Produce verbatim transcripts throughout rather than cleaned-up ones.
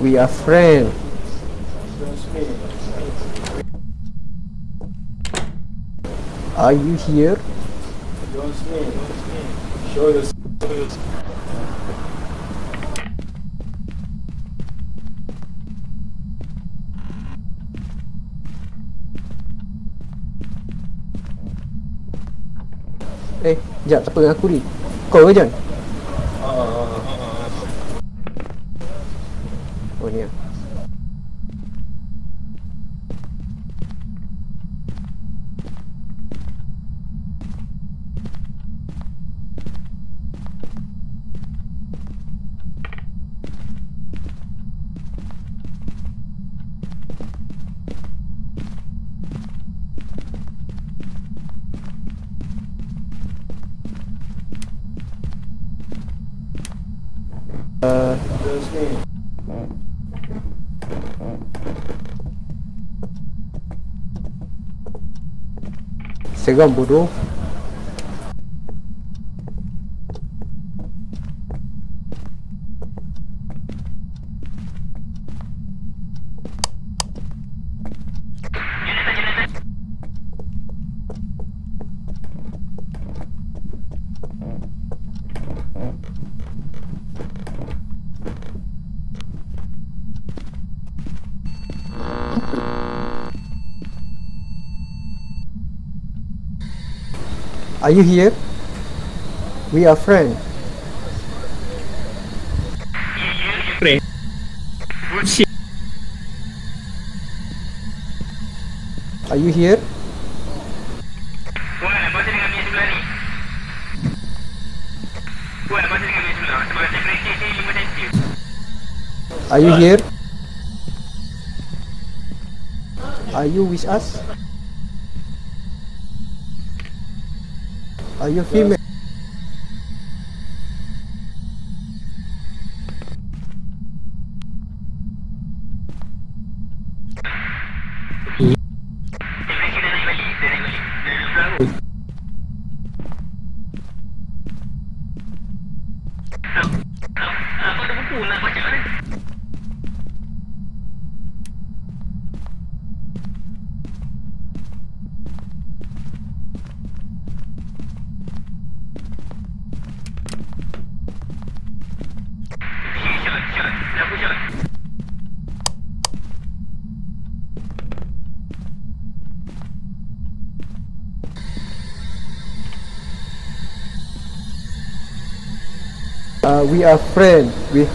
We are frail. Are you here? John Smith, show yourself. Eh, sekejap, siapa dengan aku ni? Kau ke John? Oh ni lah. Uh, Segam bodoh. Are you here? We are friends. Friend. Are you here? Are you here? Are you with us? Are you female? Uh, we are friends. We.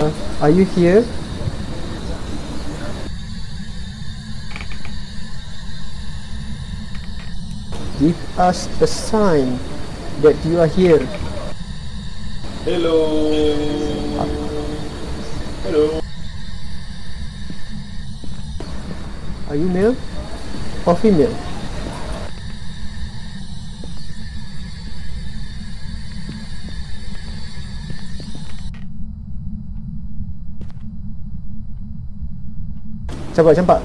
Uh, are you here? Give us a sign that you are here. Hello. Uh. Hello. Are you male or female? Campak, campak.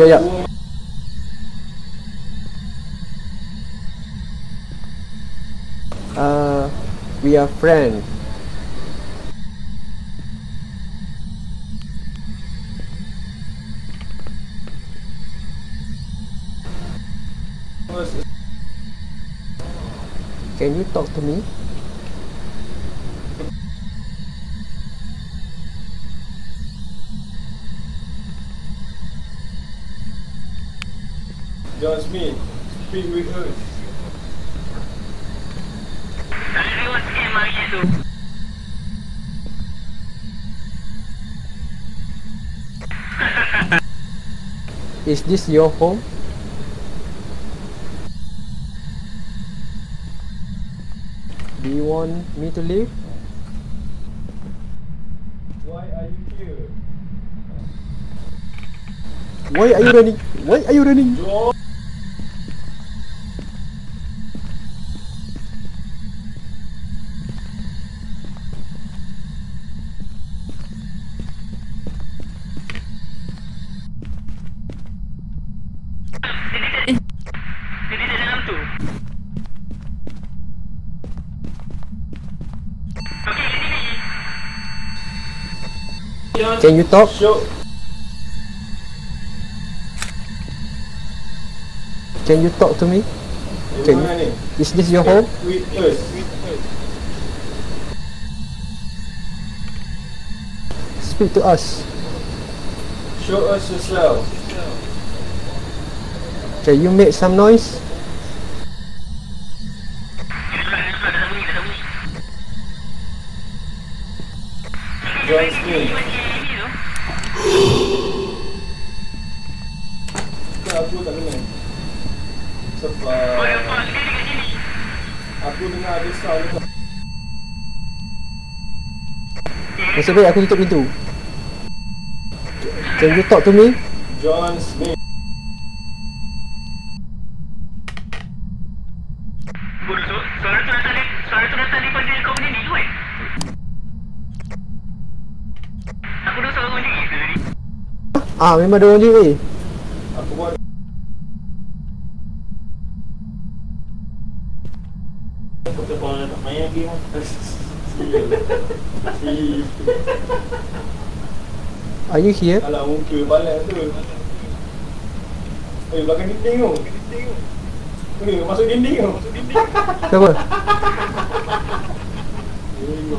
Ya, ya. Uh, we are friends. Can you talk to me? John Smith, speak with us. Is this your home? Do you want me to leave? Why are you here? Why are you running? Why are you running? Whoa. Can you talk? Show. Can you talk to me? Can you? Is this your home? With us. Speak to us. Show us yourself. Can you make some noise? John Smith. Aku tak dengar sebab aku dengar ada sound dekat. Maksud baik aku tutup pintu. Can you talk to me? John Smith. Suara tu datang, suara tu datang daripada kau punya ni kan? Aku dah suara orang diri tadi. Ah, memang ada orang diri. Aku buat Are you here? Alah muka balas tu. Eh belakang dinding tu. Ni masuk dinding tu. Siapa?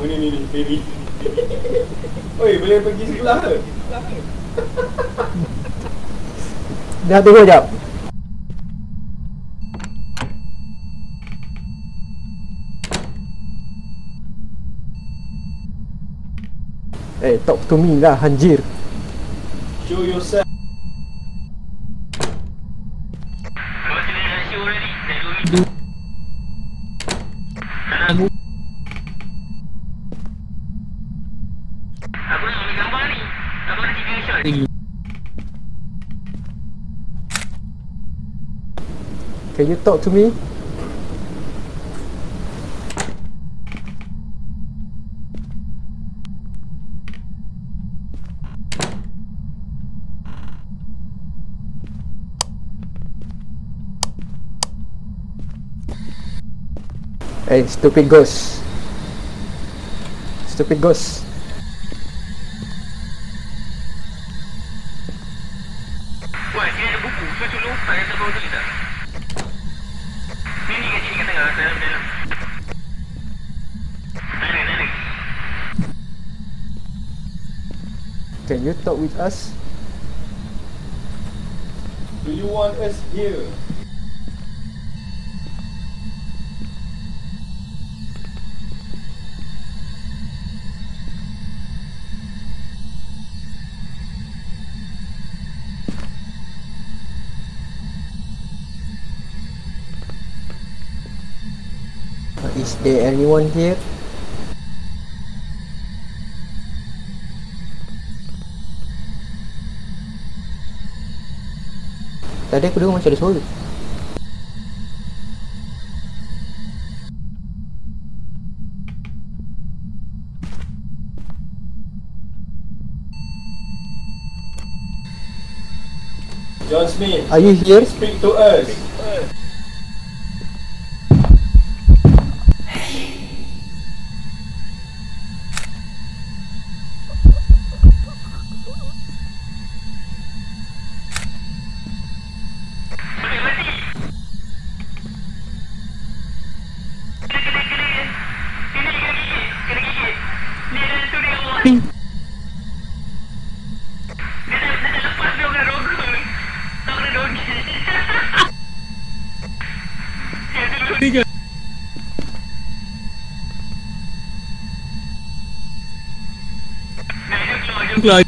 Ni ni ni baby. Oi boleh pergi sebelah ke? Dah tunggu jap. Eh, talk to me lah, anjir. Show yourself. Aku nak ambil gambar ni. Aku nak tiga shot lagi. Can you talk to me? Hey, stupid ghost. Stupid ghost. Wah, dia ada buku. So, tolong tak ada bau tadi tak? Ni ni kat sini kat tengah. Dalam, dalam. Dalam, dalam. Can you talk with us? Do you want us here? Is there anyone here? Tadi aku dengar macam ada suara. John Smith, are you here? Speak to us. Ping. Dia dah, dia dah lepas dia orang rogol. Tak kena dogi. Dia dulu tiga. Nah, dia keluar, dia keluar.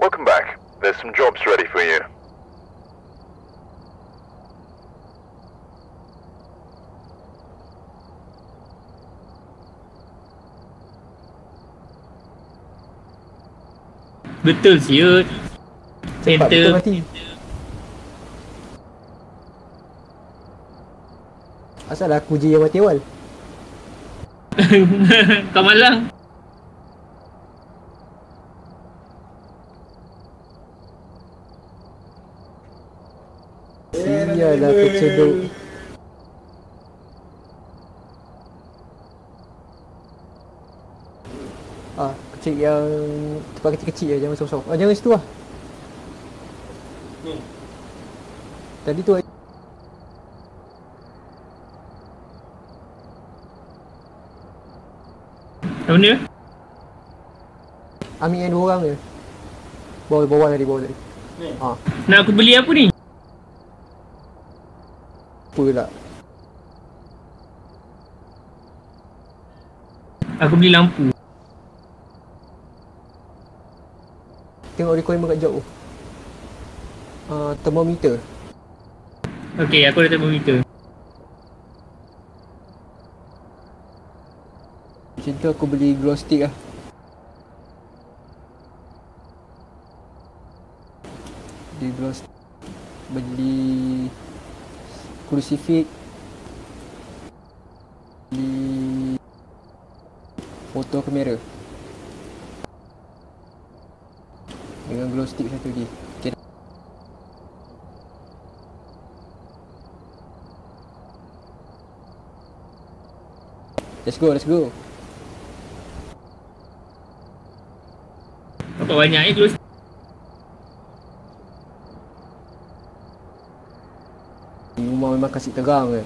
Welcome back. There's some jobs ready for you. Betul siut. Center. Asal aku je yang mati awal. Kau malang. Sialah keceduk. Ah, kecil yang tempat kecil-kecil je, jangan besar-besar. Ah, jangan situ lah. Hmm. Tadi tu apa benda? Ambil yang dua orang je. Bawah, bawah tadi, bawah tadi. Ni? Ha. Nak aku beli apa ni? Apa pula? Aku beli lampu. Tengok requirement kat jauh. Uh, thermometer. Okey, aku ada thermometer. Macam tu aku beli glow stick lah. Beli glow stick. Beli crucifix. Beli foto kamera. Dengan glow stick satu lagi. Let's go, let's go. Berapa banyak eh glow stick? Rumah memang kasih terang ke.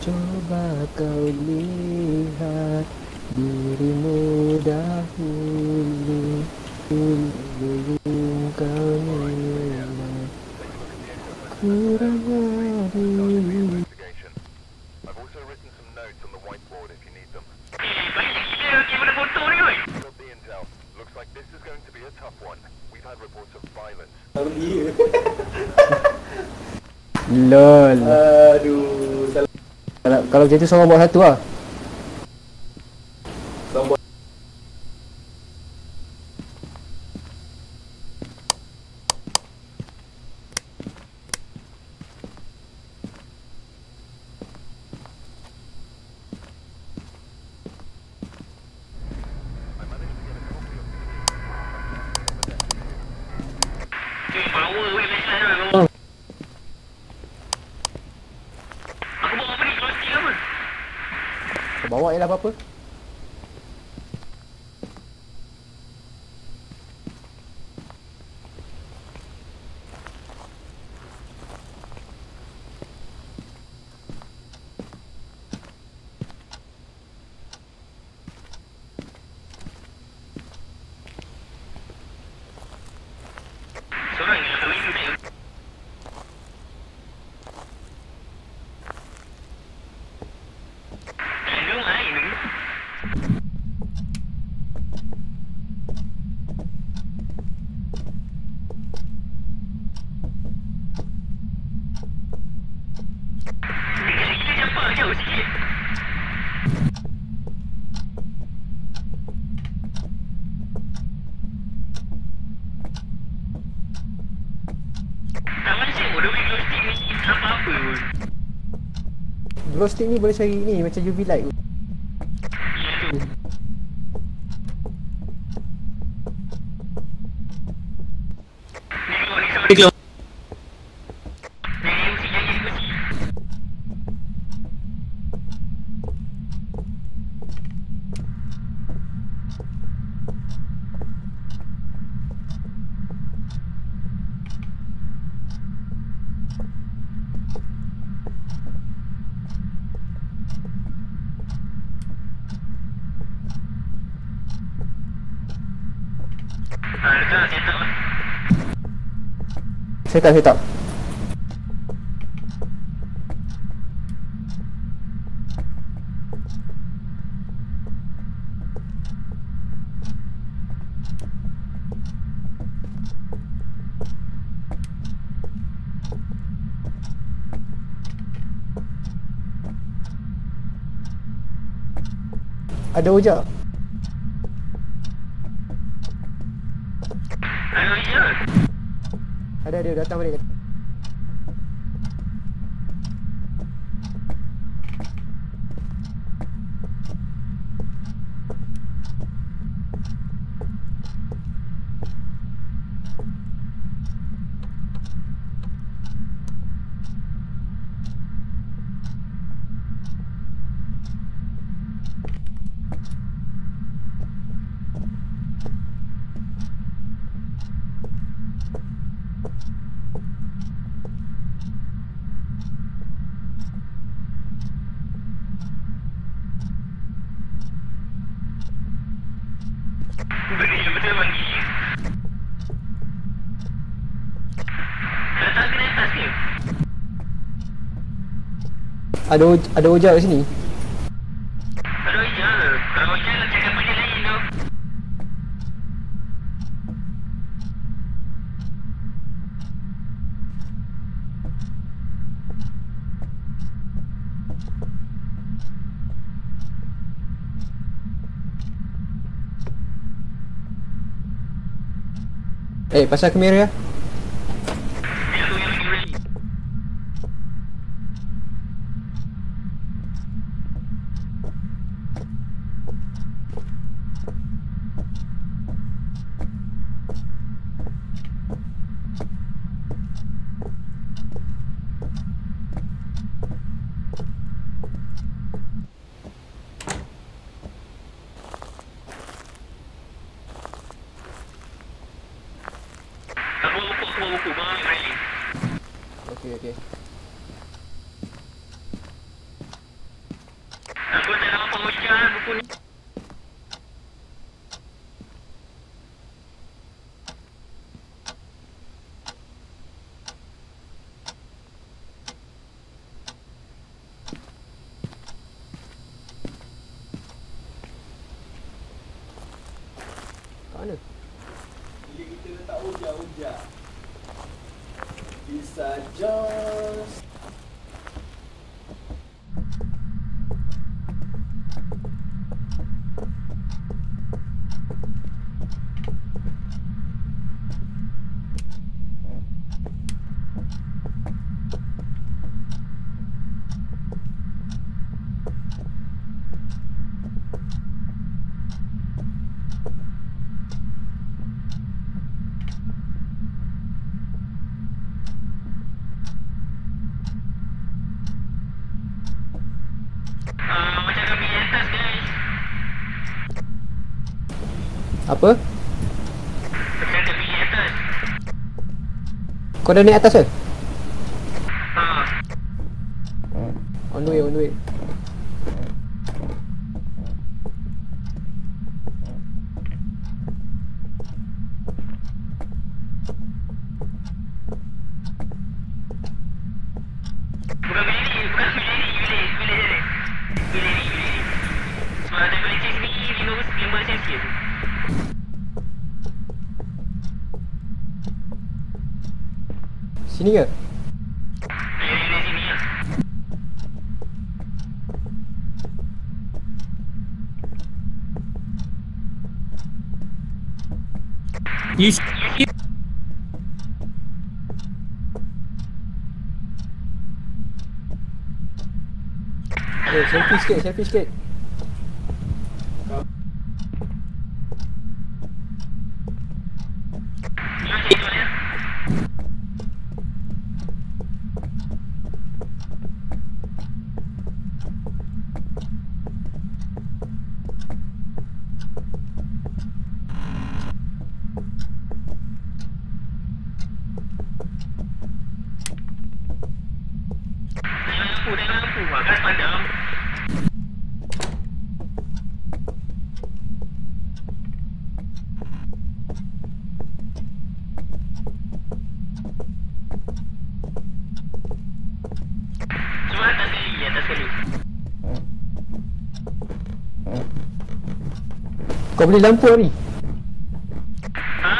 Coba kau lihat dirimu dahulu, belum kau nilai kurang hari. Lol. Aduh. Kalau kalau gitu sama buat satu ah. Sama buat. Bawa ialah apa-apa. Glow stick ni boleh cari ni macam U V light. Saya tak, saya tak. Ada ujak. Ada ujak. Ada dia datang balik. Ada ada ojak kat sini. Ada ojak. Kalau ojak nak cakap benda lain tu. Eh, pasang kamera ya. Okey okey. こに。Mana? Bila kita letak hujah-hujah bisa just apa? Macam nak pergi atas. Kau dah naik atas ke? Haa. On the way, on the way. Bukan berdiri, bukan berdiri, berdiri, berdiri, berdiri, berdiri. Sebab tak boleh cek sendiri, lima macam sikit. Sini ke? Dari dari sini lah. Yes. Eh, selfie sikit, selfie sikit. Kau beli lampu hari? Ha?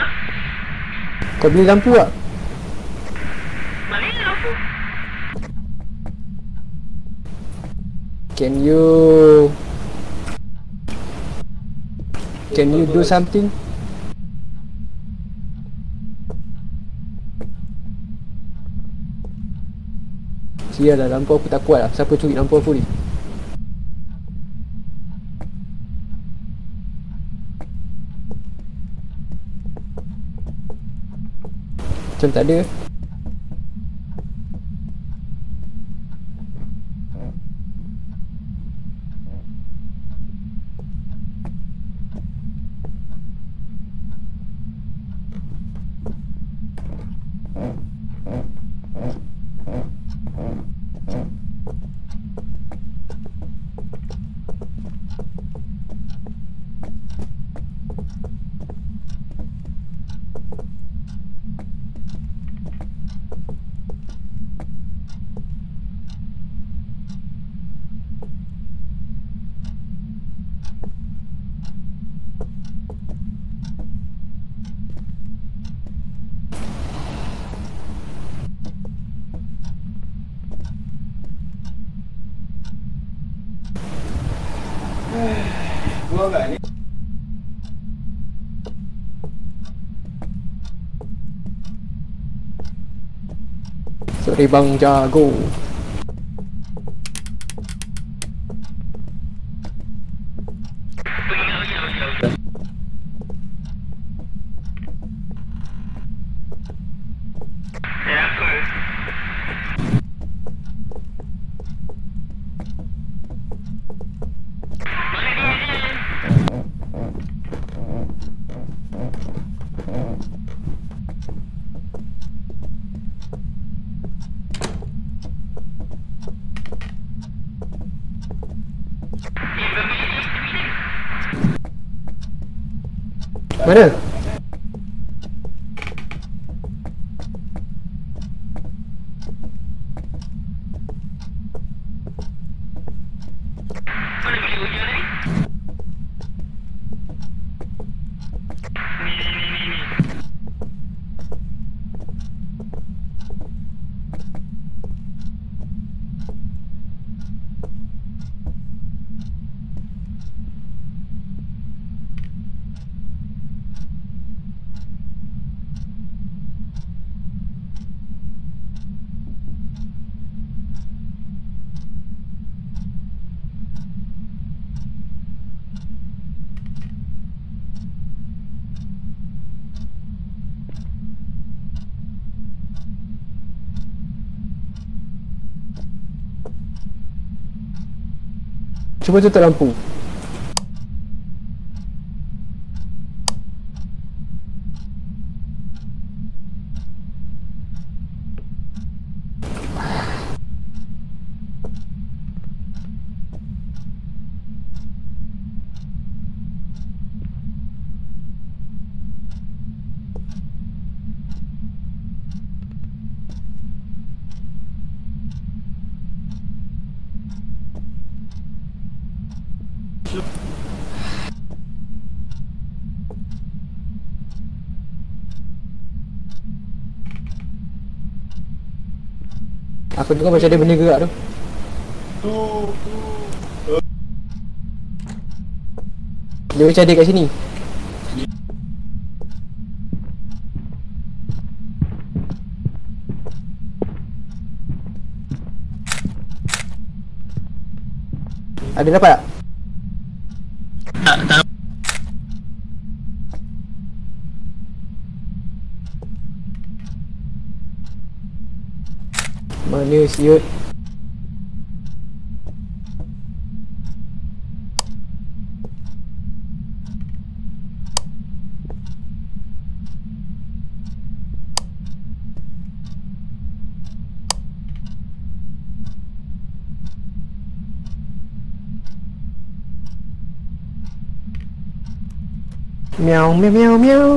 Kau beli lampu tak? Beli lampu. Can you Can you do something? Sialah, lampu aku tak kuat lah. Siapa curi lampu aku ni? Macam tak ada. Buang tak ni? Sorry bang jago. करेगा। Cuba tutup lampu. Aku dengar macam ada benda gerak tu. Tu tu. Dia macam ada kat sini. Ada dapat tak? Tak, tak. Mana siut? Meow meow meow meow.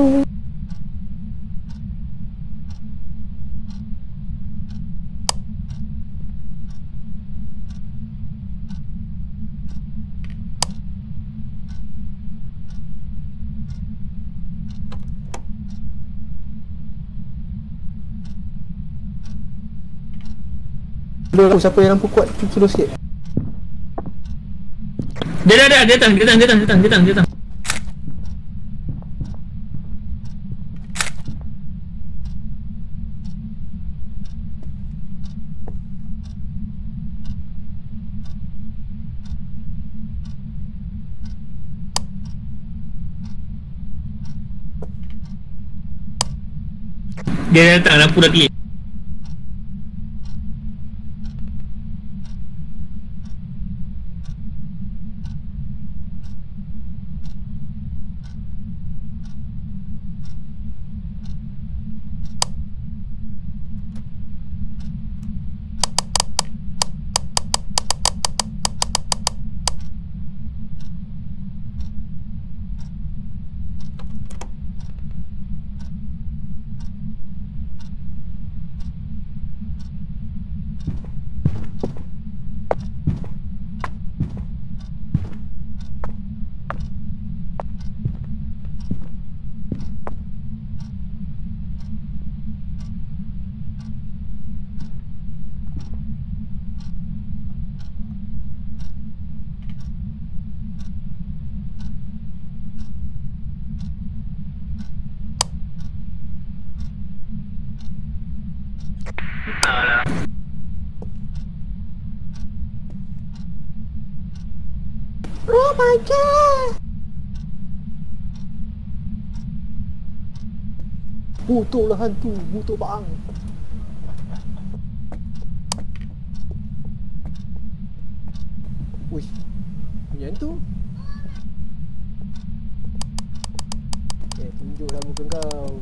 Dulu siapa yang lampu kuat tu terus sikit. Dia dah dah dia datang dia datang dia datang dia datang dia datang. Dia datang lampu dah kelip. Oh my god! Butuhlah hantu, butuh bang. Wih, punya hantu? Eh, tunjuklah muka kau.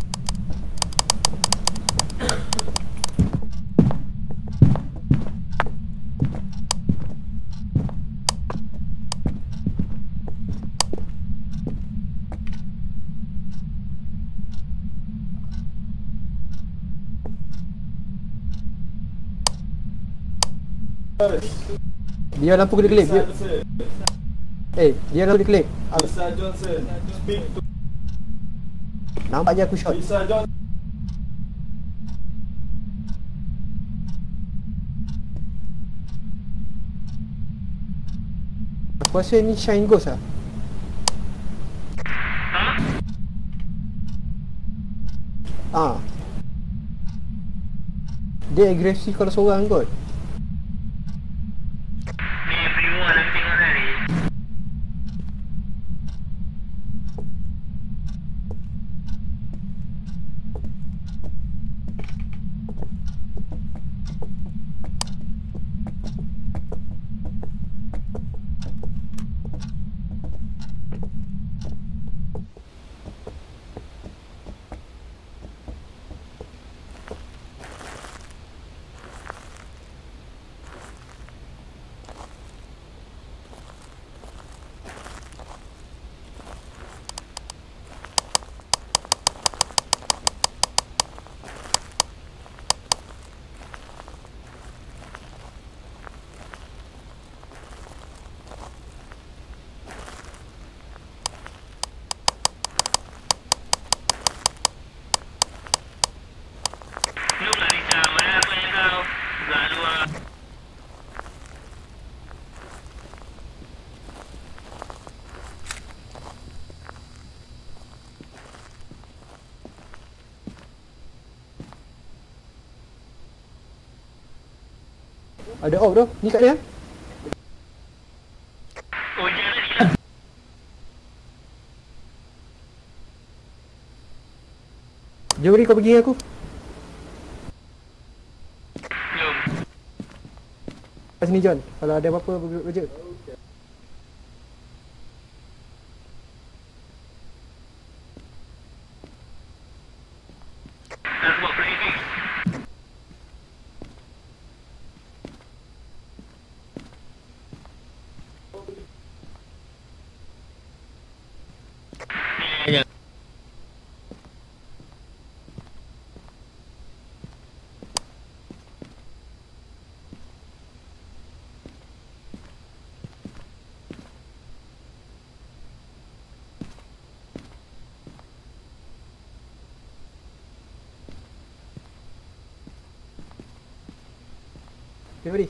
Dia lampu kena kelip. Dia... Eh, dia lampu kena kelip. Mister Johnson, speak to... Nampak je aku shot. Mister Johnson. Aku rasa ni Shine Ghost lah. Ah, dia agresif kalau seorang kot. Ni everyone aku tengok kan ni. Ada off tu, ni kat dia. Oh, jangan silap. Jom ni kau pergi dengan aku. Jom. Kat sini John, kalau ada apa-apa bergerak-gerak. Everybody.